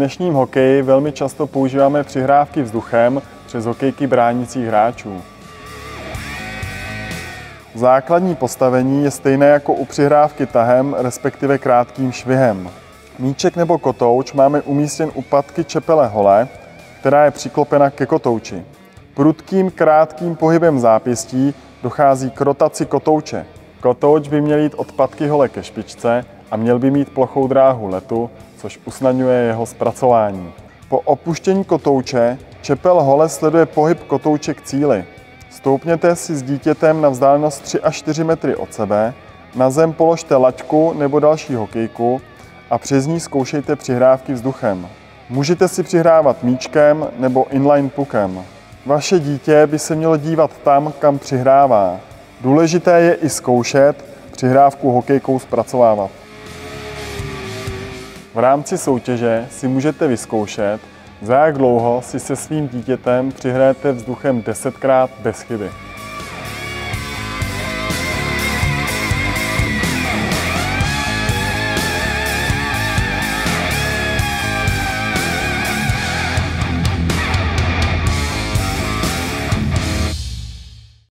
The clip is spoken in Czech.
dnešním hokeji velmi často používáme přihrávky vzduchem přes hokejky bránících hráčů. Základní postavení je stejné jako u přihrávky tahem, respektive krátkým švihem. Míček nebo kotouč máme umístěn u patky čepele hole, která je přiklopena ke kotouči. Prudkým krátkým pohybem zápěstí dochází k rotaci kotouče. Kotouč by měl jít od patky hole ke špičce a měl by mít plochou dráhu letu, což usnadňuje jeho zpracování. Po opuštění kotouče čepel hole sleduje pohyb kotouče k cíli. Stoupněte si s dítětem na vzdálenost 3 až 4 metry od sebe, na zem položte laťku nebo další hokejku a přes ní zkoušejte přihrávky vzduchem. Můžete si přihrávat míčkem nebo inline pukem. Vaše dítě by se mělo dívat tam, kam přihrává. Důležité je i zkoušet přihrávku hokejkou zpracovávat. V rámci soutěže si můžete vyzkoušet, za jak dlouho si se svým dítětem přihrajete vzduchem 10krát bez chyby.